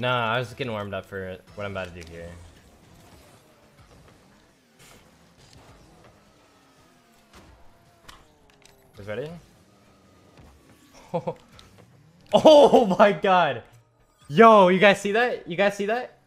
Nah, I was getting warmed up for what I'm about to do here. Is ready? Oh my god! Yo, you guys see that? You guys see that?